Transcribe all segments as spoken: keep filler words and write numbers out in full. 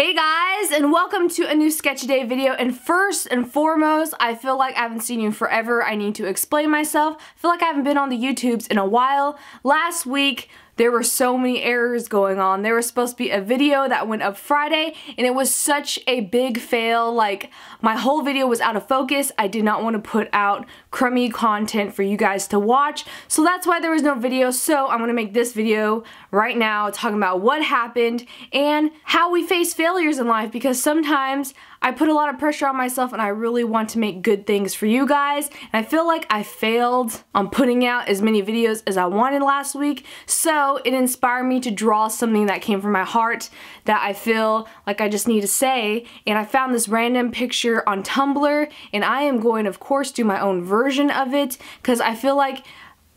Hey guys, and welcome to a new Sketch Day video. And first and foremost, I feel like I haven't seen you forever. I need to explain myself. I feel like I haven't been on the YouTubes in a while. Last week, there were so many errors going on. There was supposed to be a video that went up Friday, and it was such a big fail. Like, my whole video was out of focus. I did not want to put out crummy content for you guys to watch, so that's why there was no video. So I'm gonna make this video right now talking about what happened and how we face failures in life, because sometimes I put a lot of pressure on myself and I really want to make good things for you guys. And I feel like I failed on putting out as many videos as I wanted last week. So it inspired me to draw something that came from my heart that I feel like I just need to say. And I found this random picture on Tumblr, and I am going, of course, do my own version of it, because I feel like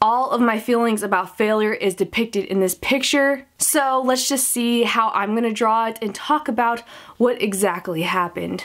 all of my feelings about failure is depicted in this picture. So let's just see how I'm gonna draw it and talk about what exactly happened.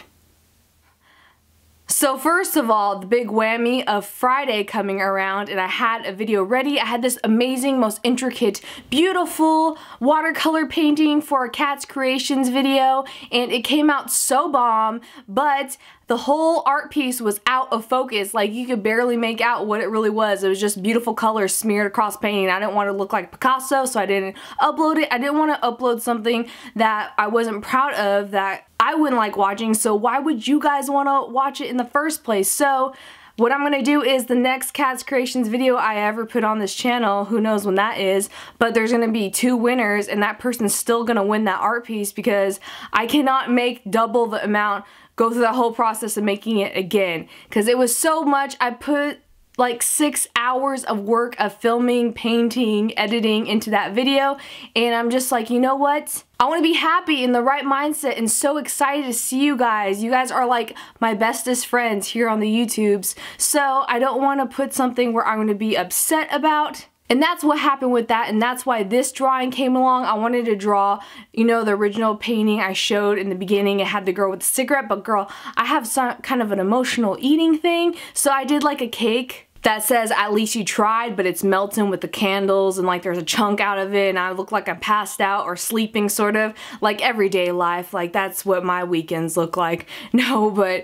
So first of all, the big whammy of Friday coming around, and I had a video ready. I had this amazing, most intricate, beautiful watercolor painting for a Cat's Creations video, and it came out so bomb, but the whole art piece was out of focus. Like, you could barely make out what it really was. It was just beautiful colors smeared across painting. I didn't want to look like Picasso, so I didn't upload it. I didn't want to upload something that I wasn't proud of, that I wouldn't like watching, so why would you guys want to watch it in the first place? So what I'm gonna do is the next Cat's Creations video I ever put on this channel, who knows when that is, but there's gonna be two winners, and that person's still gonna win that art piece, because I cannot make double the amount, go through the whole process of making it again, because it was so much. I put like six hours of work of filming, painting, editing into that video, and I'm just like, you know what? I want to be happy in the right mindset and so excited to see you guys. You guys are like my bestest friends here on the YouTubes, so I don't want to put something where I'm going to be upset about. And that's what happened with that, and that's why this drawing came along. I wanted to draw, you know, the original painting I showed in the beginning. It had the girl with the cigarette, but girl, I have some kind of an emotional eating thing, so I did like a cake that says at least you tried, but it's melting with the candles, and like there's a chunk out of it, and I look like I'm passed out or sleeping, sort of like everyday life. Like, that's what my weekends look like. No, but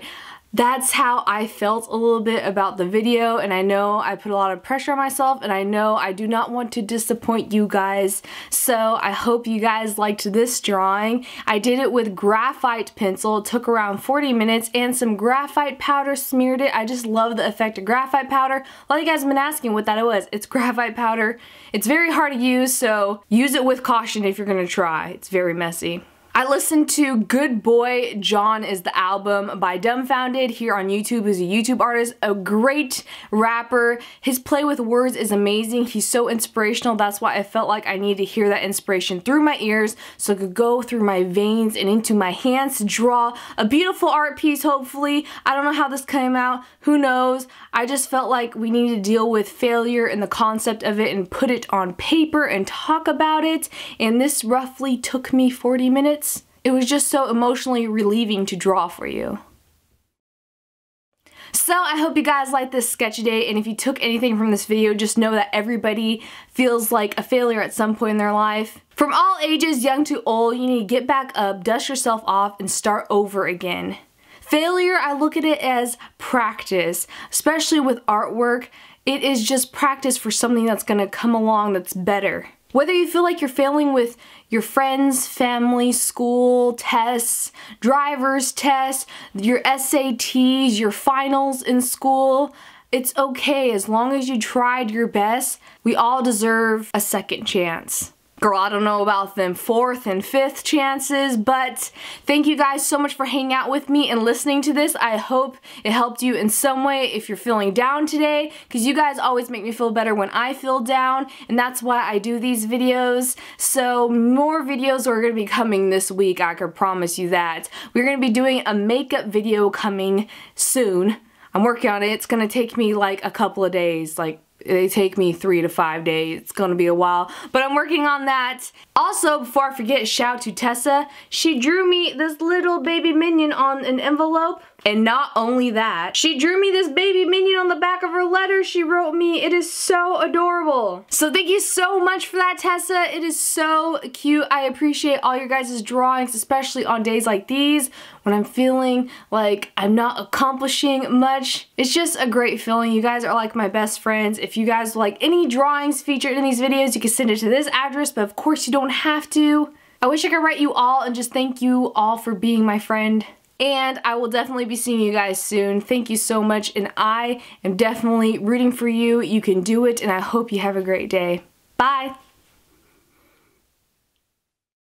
that's how I felt a little bit about the video, and I know I put a lot of pressure on myself, and I know I do not want to disappoint you guys. So I hope you guys liked this drawing. I did it with graphite pencil. It took around forty minutes, and some graphite powder smeared it. I just love the effect of graphite powder. A lot of you guys have been asking what that was. It's graphite powder. It's very hard to use, so use it with caution if you're gonna try. It's very messy. I listened to Good Boy, John is the album by Dumbfounded here on YouTube. He's a YouTube artist, a great rapper. His play with words is amazing. He's so inspirational. That's why I felt like I needed to hear that inspiration through my ears, so it could go through my veins and into my hands to draw a beautiful art piece, hopefully. I don't know how this came out. Who knows? I just felt like we needed to deal with failure and the concept of it and put it on paper and talk about it. And this roughly took me forty minutes. It was just so emotionally relieving to draw for you. So I hope you guys liked this sketch day, and if you took anything from this video, just know that everybody feels like a failure at some point in their life. From all ages, young to old, you need to get back up, dust yourself off, and start over again. Failure, I look at it as practice, especially with artwork. It is just practice for something that's going to come along that's better. Whether you feel like you're failing with your friends, family, school, tests, driver's tests, your S A Ts, your finals in school, it's okay as long as you tried your best. We all deserve a second chance. Girl, I don't know about them fourth and fifth chances, but thank you guys so much for hanging out with me and listening to this. I hope it helped you in some way if you're feeling down today, because you guys always make me feel better when I feel down, and that's why I do these videos. So more videos are going to be coming this week, I can promise you that. We're going to be doing a makeup video coming soon. I'm working on it. It's going to take me like a couple of days, like, they take me three to five days. It's gonna be a while, but I'm working on that. Also, before I forget, shout out to Tessa. She drew me this little baby minion on an envelope. And not only that, she drew me this baby minion on the back of her letter she wrote me. It is so adorable. So thank you so much for that, Tessa. It is so cute. I appreciate all your guys' drawings, especially on days like these when I'm feeling like I'm not accomplishing much. It's just a great feeling. You guys are like my best friends. If you guys like any drawings featured in these videos, you can send it to this address, but of course you don't have to. I wish I could write you all and just thank you all for being my friend. And I will definitely be seeing you guys soon. Thank you so much, and I am definitely rooting for you. You can do it, and I hope you have a great day. Bye!